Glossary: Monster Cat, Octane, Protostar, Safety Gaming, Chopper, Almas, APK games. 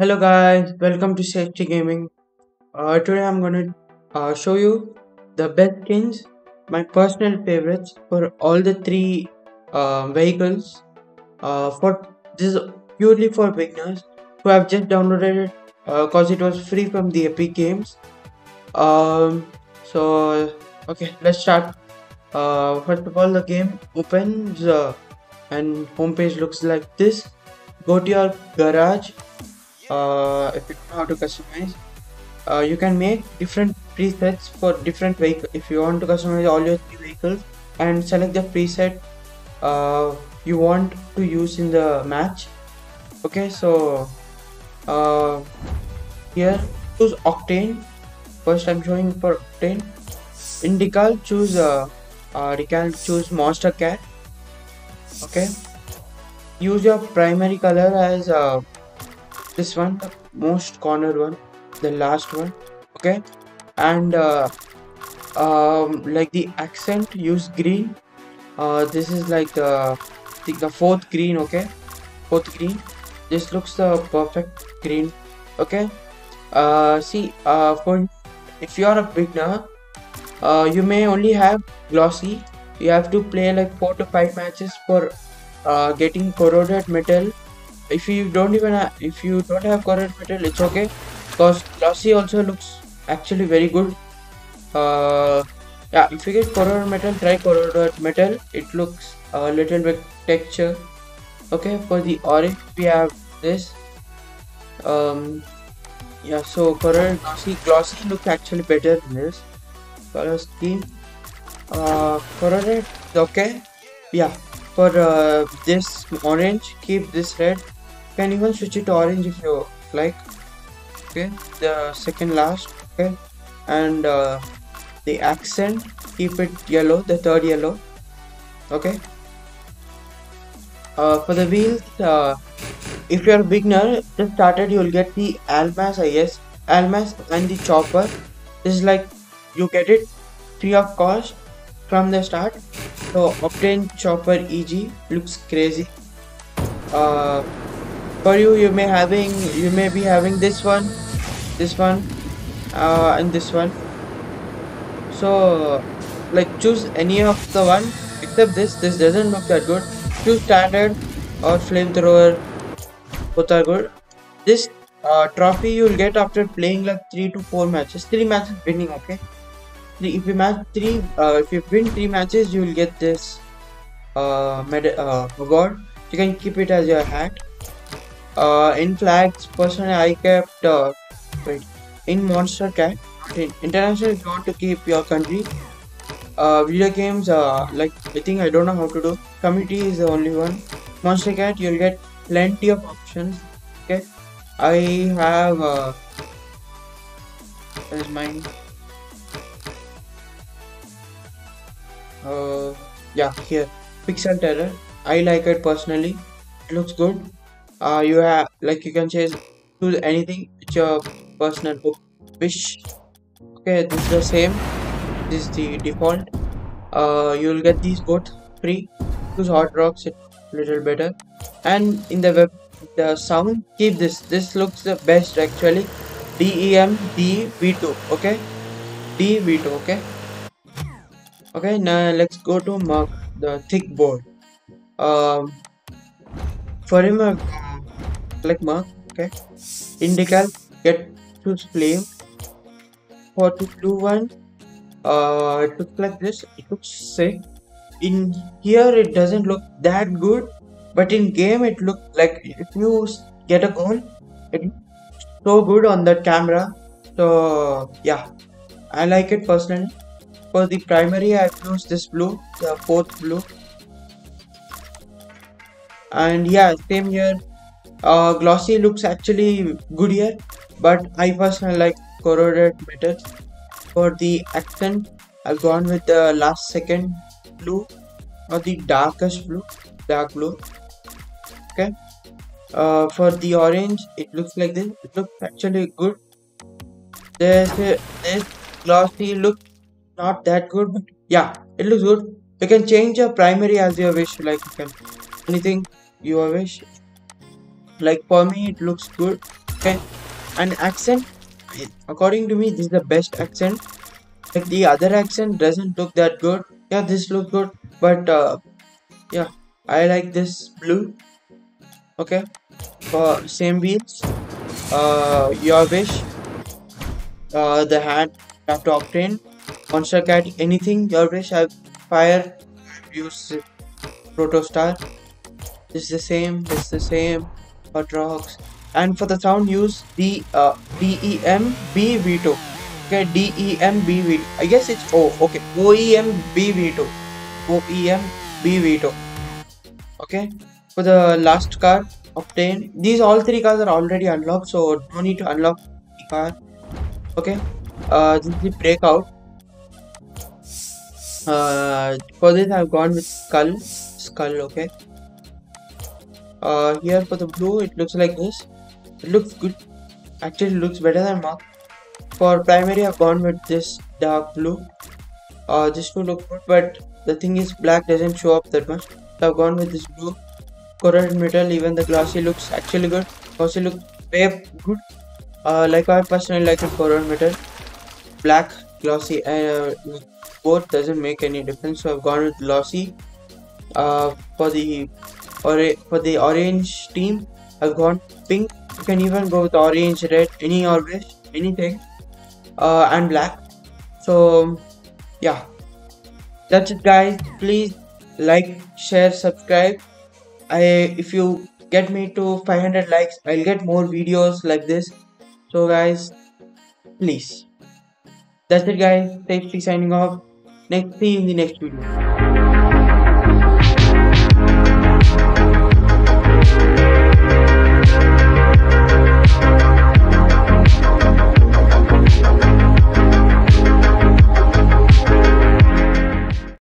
Hello guys, welcome to Safety Gaming. Today I'm gonna show you the best skins, my personal favorites for all the three vehicles. This is purely for beginners who have just downloaded it cause it was free from the APK games. Okay, let's start. First of all, the game opens and homepage looks like this. Go to your garage. If you know how to customize, you can make different presets for different vehicles. If you want to customize all your three vehicles and select the preset you want to use in the match. Okay, so here choose Octane. First I'm showing for Octane. In decal choose decal choose Monster Cat. Okay, use your primary color as this one, the most cornered one, the last one. Okay, and like the accent, use green. This is like the I think the fourth green. Okay, fourth green. This looks the perfect green. Okay, for if you are a beginner, you may only have glossy. You have to play like 4 to 5 matches for getting corroded metal. If you don't even have, if you don't have corroded metal, it's okay, because glossy also looks actually very good. Yeah, if you get corroded metal, try corroded metal. It looks a little bit texture. Okay, for the orange we have this. Yeah, so corroded glossy looks actually better than this color scheme. Corroded, okay, yeah. For this orange, keep this red. You can even switch it to orange if you like. Okay, the second last. Okay, and the accent, keep it yellow, the third yellow. Okay. For the wheels, if you are a beginner, just started, you will get the Almas, I guess, Almas and the Chopper. This is like you get it free of cost from the start. So Octane Chopper EG looks crazy. For you may be having this one, and this one. So like choose any of the one except this. This doesn't look that good. Choose standard or flamethrower. Both are good. This trophy you'll get after playing like 3 to 4 matches. 3 matches winning. Okay. If you win 3 matches, you will get this award. You can keep it as your hat. In flags, personally I kept in Monster Cat. In international, if you want to keep your country. Video games, like I think I don't know how to do. Community is the only one. Monster Cat, you'll get plenty of options. Okay, I have that is mine. Yeah, here Pixel Terror, I like it personally. It looks good. You have like you can choose anything. It's your personal wish. Okay, this is the same. This is the default. You'll get these both free. Choose Hot Rocks, it's a little better. And in the web, the sound, keep this. This looks the best actually. DEMD V2. Okay, D V2. Okay. Okay, now let's go to Mark, the thick board. For him, like Mark. Okay, in decal, get to flame. For the blue one, it looks like this. It looks sick. In here, it doesn't look that good, but in game, it looks like if you get a goal, it looks so good on the camera. So yeah, I like it personally. For the primary, I've used this blue, the fourth blue. And yeah, same here. Glossy looks actually good here, but I personally like corroded metal. For the accent, I've gone with the last second blue, or the darkest blue, dark blue. Okay. For the orange, it looks like this. It looks actually good. This glossy look. Not that good, but yeah, it looks good. You can change your primary as your wish, like you can anything you wish. Like for me, it looks good. Okay, and accent, according to me, this is the best accent. Like the other accent doesn't look that good. Yeah, this looks good, but yeah, I like this blue. Okay, for same wheels. Your wish. The hat after Octane, Monster Cat, anything. Your wish. I fire. Use Protostar. It's the same. It's the same. For drugs. And for the sound, use the DEMBV2. Okay, DEMBV. I guess it's O. Okay, OEMBV2. OEMBV2. Okay. For the last card, Octane. These all three cards are already unlocked, so no need to unlock the card. Okay. This is the breakout. For this, I've gone with skull. Okay. Here for the blue, it looks like this. It looks good. Actually, it looks better than Mark. For primary, I've gone with this dark blue. This will look good, but the thing is, black doesn't show up that much. So I've gone with this blue. Corroded metal, even the glossy looks actually good. Glossy looks way good. Like I personally like it, corroded metal. Black, glossy, both doesn't make any difference. So I've gone with glossy. For the orange team, I've gone pink. You can even go with orange, red, any orange, anything, and black. So yeah, that's it, guys. Please like, share, subscribe. If you get me to 500 likes, I'll get more videos like this. So guys, please. That's it, guys. Safety signing off. See you in the next video.